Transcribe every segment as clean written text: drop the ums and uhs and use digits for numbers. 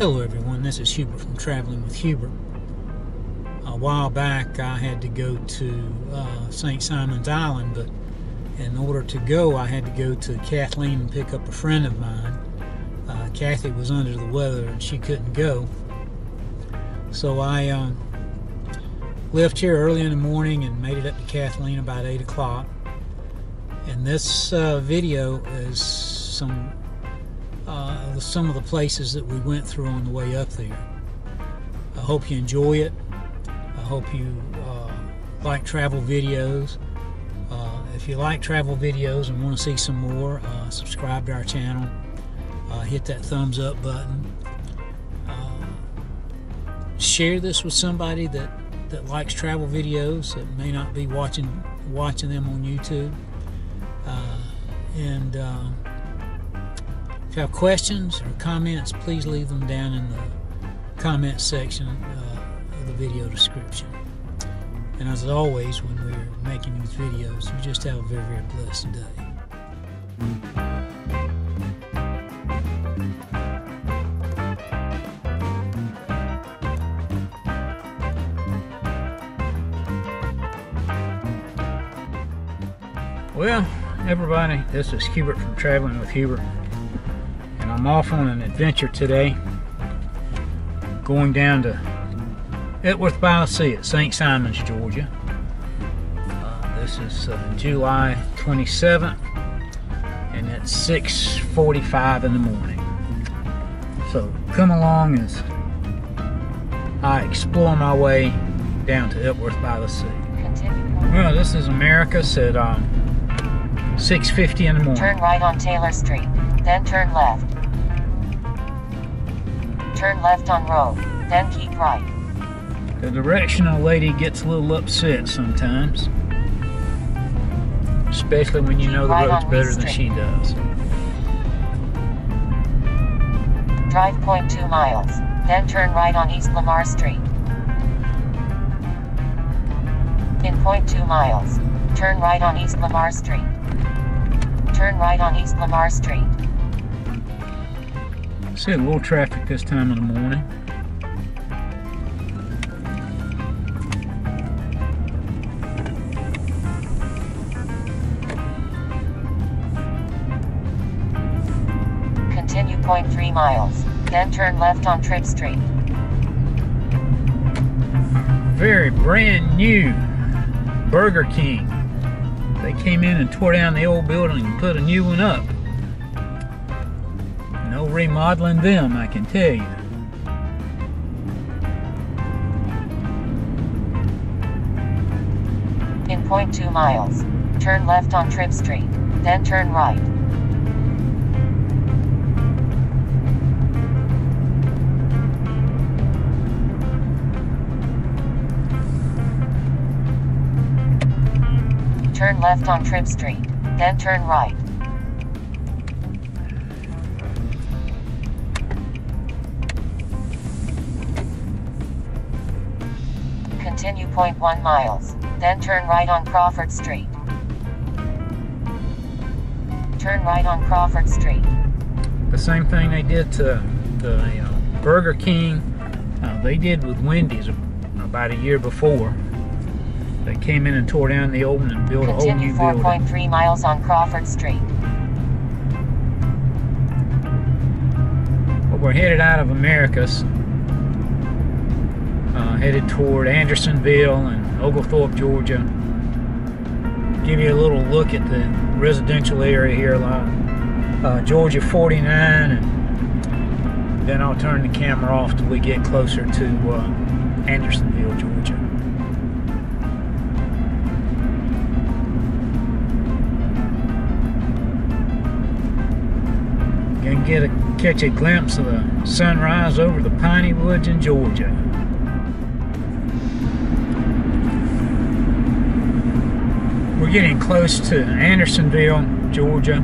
Hello everyone, this is Hubert from Traveling with Hubert. A while back I had to go to St. Simon's Island, but in order to go I had to go to Kathleen and pick up a friend of mine. Kathy was under the weather and she couldn't go. So I left here early in the morning and made it up to Kathleen about 8 o'clock. And this video is some of the places that we went through on the way up there. I hope you enjoy it. I hope you like travel videos. If you like travel videos and want to see some more, subscribe to our channel. Hit that thumbs up button. Share this with somebody that likes travel videos that may not be watching them on YouTube. If you have questions or comments, please leave them down in the comments section of the video description. And as always, when we're making these videos, you just have a very, very blessed day. Well, everybody, this is Hubert from Traveling with Hubert, and I'm off on an adventure today, going down to Epworth by the Sea at St. Simon's, Georgia. This is July 27th, and it's 6:45 in the morning. So come along as I explore my way down to Epworth by the Sea. Well, this is America's at 6:50 in the morning. Turn right on Taylor Street, then turn left. Turn left on Road, then keep right. The directional lady gets a little upset sometimes, especially when you know the roads better than she does. Drive 0.2 miles, then turn right on East Lamar Street. In 0.2 miles, turn right on East Lamar Street. Turn right on East Lamar Street. See a little traffic this time of the morning. Continue 0.3 miles, then turn left on Tripp Street. Very brand new Burger King. They came in and tore down the old building and put a new one up. No remodeling them, I can tell you. In 0.2 miles, turn left on Tripp Street, then turn right. Turn left on Tripp Street, then turn right. Continue 0.1 miles, then turn right on Crawford Street. Turn right on Crawford Street. The same thing they did to the Burger King, they did with Wendy's about a year before. They came in and tore down the old one and built a whole new building. Continue 4.3 miles on Crawford Street. Well, we're headed out of America's, headed toward Andersonville and Oglethorpe, Georgia. Give you a little look at the residential area here, Georgia 49, and then I'll turn the camera off till we get closer to Andersonville, Georgia. And catch a glimpse of the sunrise over the Piney Woods in Georgia. We're getting close to Andersonville, Georgia.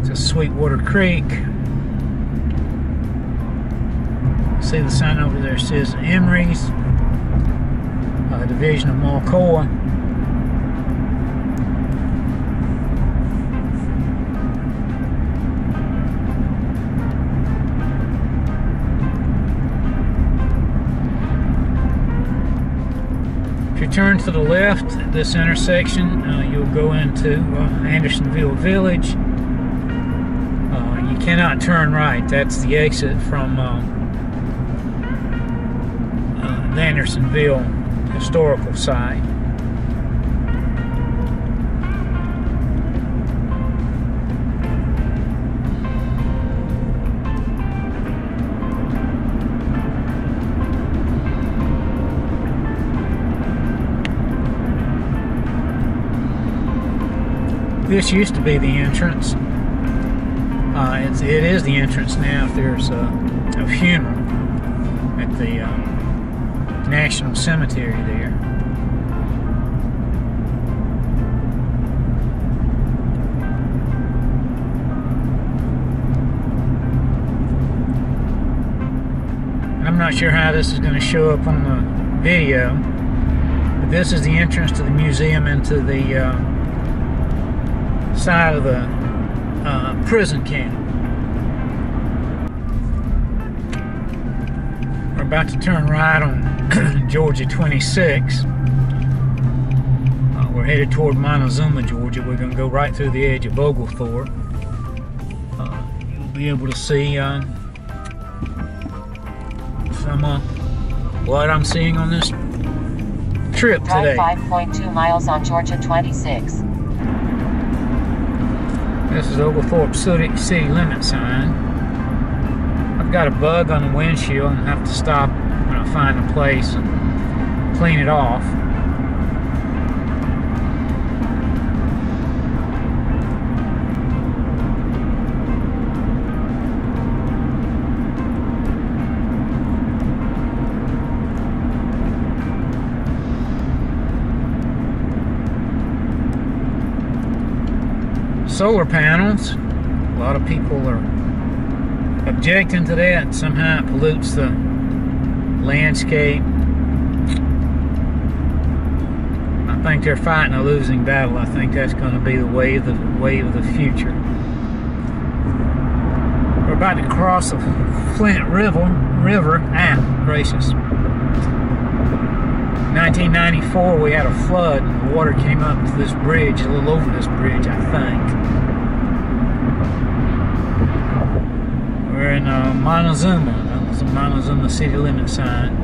It's a Sweetwater Creek. See the sign over there says Emery's. Division of Marcoa. turn to the left at this intersection, you'll go into Andersonville Village. You cannot turn right. That's the exit from the Andersonville historical site. This used to be the entrance. It is the entrance now. If there's a funeral at the National Cemetery there. And I'm not sure how this is going to show up on the video, but this is the entrance to the museum into the side of the prison camp. We're about to turn right on Georgia 26. We're headed toward Montezuma, Georgia. We're going to go right through the edge of Oglethorpe. You'll be able to see some what I'm seeing on this trip today. Drive 5.2 miles on Georgia 26. This is Oglethorpe City Limit sign. I've got a bug on the windshield and I have to stop when I find a place and clean it off. Solar panels. A lot of people are objecting to that. Somehow it pollutes the landscape. I think they're fighting a losing battle. I think that's going to be the wave of the future. We're about to cross the Flint River. Ah, gracious. 1994, we had a flood and the water came up to this bridge, a little over this bridge, I think. We're in Montezuma. That was the Montezuma city limit sign.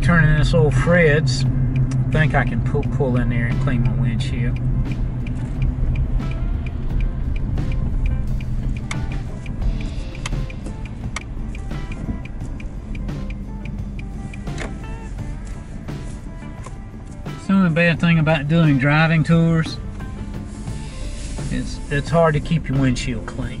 Turning this old Fred's. I think I can pull in there and clean my windshield. It's the only bad thing about doing driving tours. It's hard to keep your windshield clean.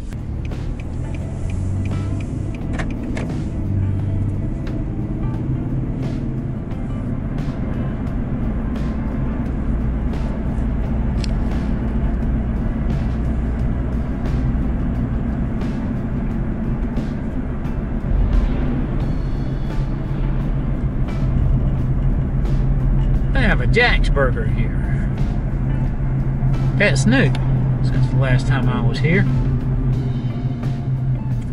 Have a Jacksburger here. That's new since the last time I was here.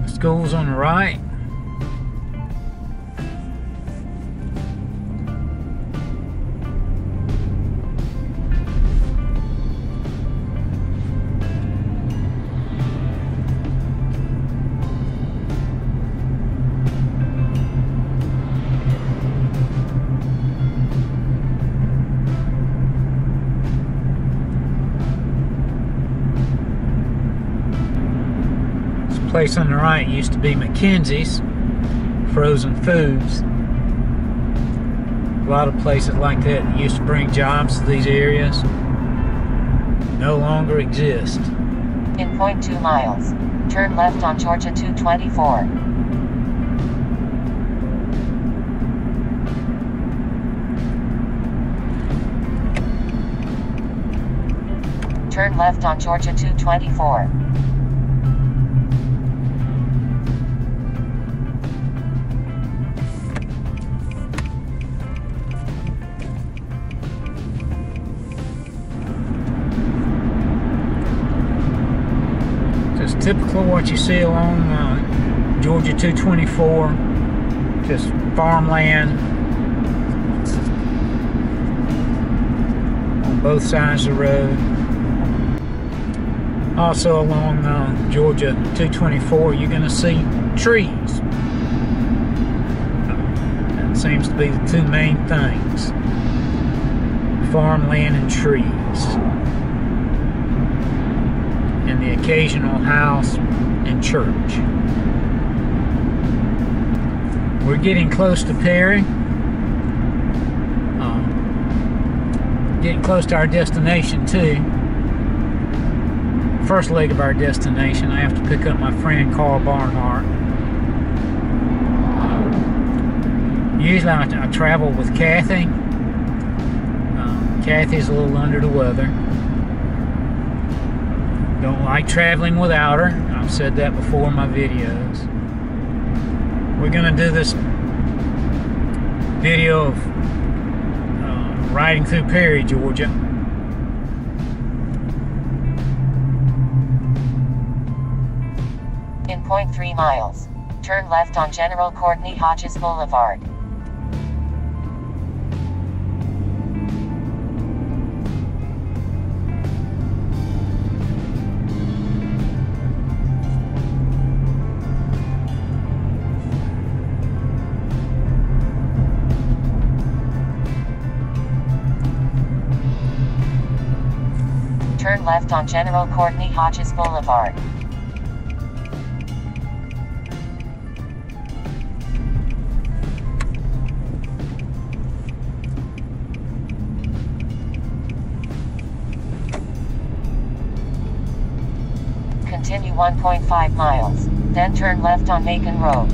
School's on the right. Place on the right used to be McKenzie's Frozen Foods. A lot of places like that used to bring jobs to these areas no longer exist. In 0.2 miles, turn left on Georgia 224. turn left on Georgia 224. Just typical what you see along Georgia 224, just farmland on both sides of the road. Also along Georgia 224, you're going to see trees. That seems to be the two main things, farmland and trees, and the occasional house and church. We're getting close to Perry, getting close to our destination too. First leg of our destination. I have to pick up my friend Carl Barnhart. Usually I travel with Kathy. Kathy's a little under the weather. Don't like traveling without her. I've said that before in my videos. We're gonna do this video of riding through Perry, Georgia. In 0.3 miles, turn left on General Courtney Hodges Boulevard. Turn left on General Courtney Hodges Boulevard. Continue 1.5 miles, then turn left on Macon Road.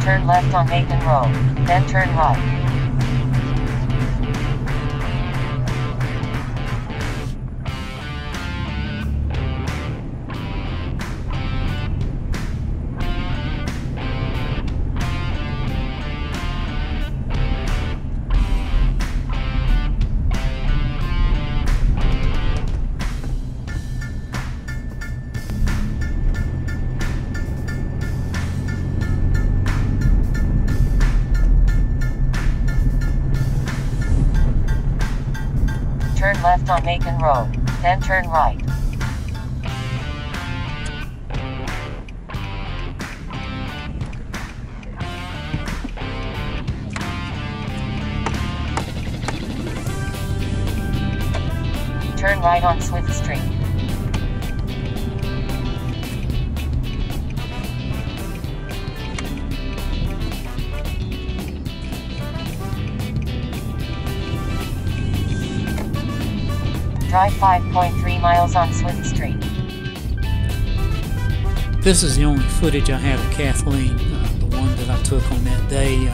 Turn left on Macon Road, then turn right. Turn left on Macon Road, then turn right. Turn right on Swift Street. drive 5.3 miles on Swift Street. This is the only footage I have of Kathleen, the one that I took on that day.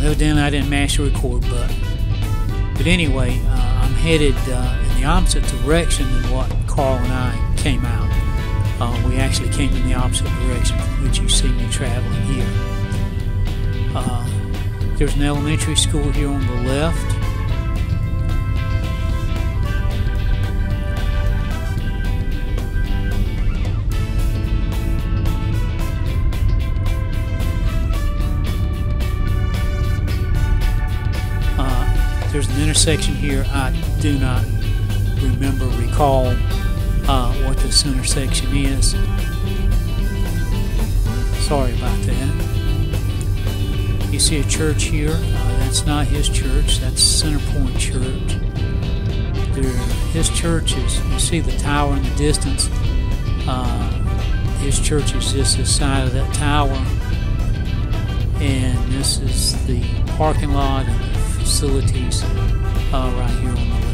Evidently I didn't mash the record button. But anyway, I'm headed in the opposite direction than what Carl and I came out. We actually came in the opposite direction from which you see me traveling here. There's an elementary school here on the left. There's an intersection here. I do not recall what this intersection is. Sorry about that. You see a church here. That's not his church. That's Center Point Church. His church is, you see the tower in the distance. His church is just this side of that tower. And this is the parking lot and the facilities right here on the left.